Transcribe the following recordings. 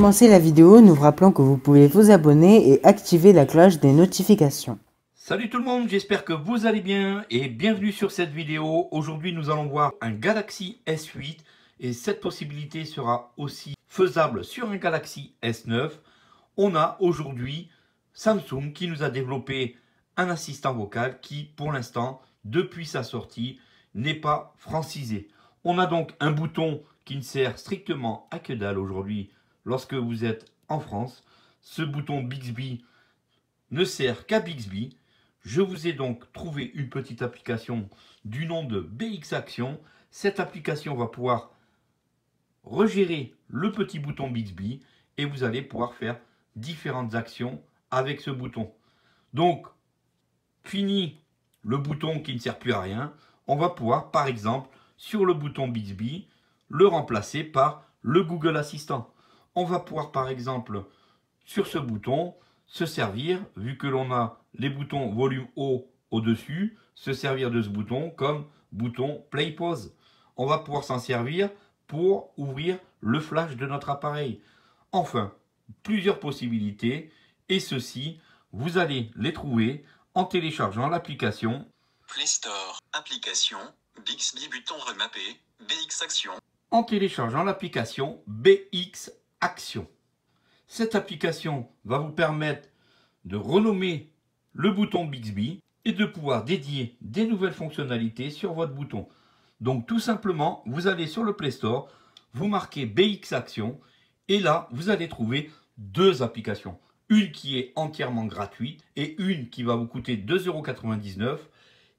commencer la vidéo, nous vous rappelons que vous pouvez vous abonner et activer la cloche des notifications. Salut tout le monde, j'espère que vous allez bien et bienvenue sur cette vidéo. Aujourd'hui nous allons voir un Galaxy S8 et cette possibilité sera aussi faisable sur un Galaxy S9. On a aujourd'hui Samsung qui nous a développé un assistant vocal qui pour l'instant, depuis sa sortie, n'est pas francisé. On a donc un bouton qui ne sert strictement à que dalle aujourd'hui lorsque vous êtes en France. Ce bouton Bixby ne sert qu'à Bixby. Je vous ai donc trouvé une petite application du nom de BX Action. Cette application va pouvoir regérer le petit bouton Bixby et vous allez pouvoir faire différentes actions avec ce bouton. Donc, fini le bouton qui ne sert plus à rien. On va pouvoir, par exemple, sur le bouton Bixby, le remplacer par le Google Assistant. On va pouvoir par exemple sur ce bouton se servir, vu que l'on a les boutons volume haut au-dessus, se servir de ce bouton comme bouton play pause. On va pouvoir s'en servir pour ouvrir le flash de notre appareil. Enfin, plusieurs possibilités et ceci, vous allez les trouver en téléchargeant l'application Play Store, application Bixby bouton remappé, BX Action. En téléchargeant l'application BX Action. Cette application va vous permettre de renommer le bouton Bixby et de pouvoir dédier des nouvelles fonctionnalités sur votre bouton. Donc tout simplement, vous allez sur le Play Store, vous marquez BX Action et là, vous allez trouver deux applications. Une qui est entièrement gratuite et une qui va vous coûter 2,99 €,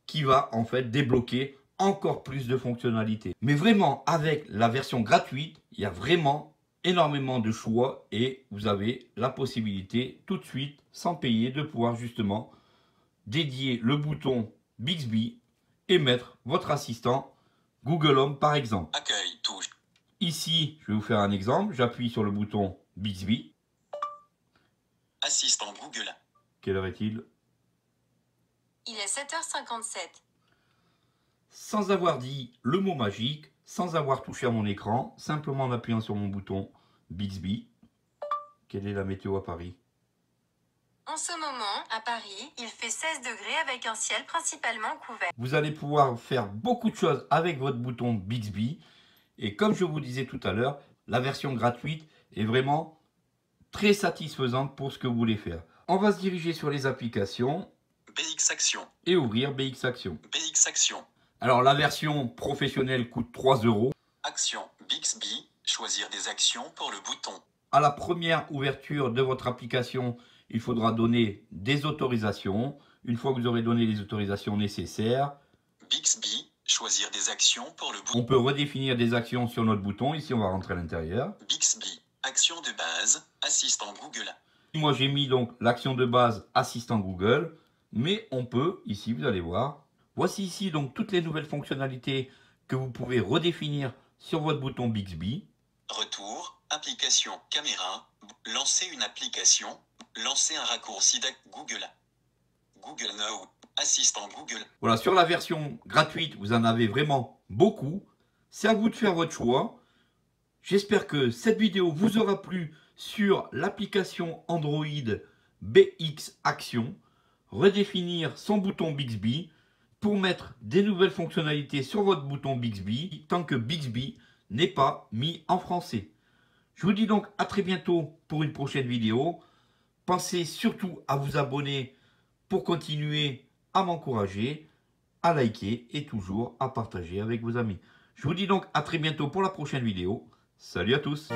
qui va en fait débloquer encore plus de fonctionnalités. Mais vraiment, avec la version gratuite, il y a vraiment énormément de choix et vous avez la possibilité tout de suite, sans payer, de pouvoir justement dédier le bouton Bixby et mettre votre assistant Google Home par exemple. Accueil touche. Ici, je vais vous faire un exemple. J'appuie sur le bouton Bixby. Assistant Google. Quelle heure est-il? Il est 7h57. Sans avoir dit le mot magique, sans avoir touché à mon écran, simplement en appuyant sur mon bouton Bixby. Quelle est la météo à Paris? En ce moment, à Paris, il fait 16 degrés avec un ciel principalement couvert. Vous allez pouvoir faire beaucoup de choses avec votre bouton Bixby. Et comme je vous disais tout à l'heure, la version gratuite est vraiment très satisfaisante pour ce que vous voulez faire. On va se diriger sur les applications BX Action et ouvrir BX Action. BX Action. Alors, la version professionnelle coûte 3 €. Action Bixby, choisir des actions pour le bouton. À la première ouverture de votre application, il faudra donner des autorisations. Une fois que vous aurez donné les autorisations nécessaires, Bixby, choisir des actions pour le bouton. On peut redéfinir des actions sur notre bouton. Ici, on va rentrer à l'intérieur. Bixby, action de base, assistant Google. Moi, j'ai mis donc l'action de base, assistant Google. Mais on peut, ici, vous allez voir. Voici ici donc toutes les nouvelles fonctionnalités que vous pouvez redéfinir sur votre bouton Bixby. Retour, application, caméra, lancer une application, lancer un raccourci d'ac Google. Google Now, assistant Google. Voilà, sur la version gratuite, vous en avez vraiment beaucoup. C'est à vous de faire votre choix. J'espère que cette vidéo vous aura plu sur l'application Android BX Action. Redéfinir son bouton Bixby. Pour mettre des nouvelles fonctionnalités sur votre bouton Bixby, tant que Bixby n'est pas mis en français. Je vous dis donc à très bientôt pour une prochaine vidéo. Pensez surtout à vous abonner pour continuer à m'encourager, à liker et toujours à partager avec vos amis. Je vous dis donc à très bientôt pour la prochaine vidéo. Salut à tous!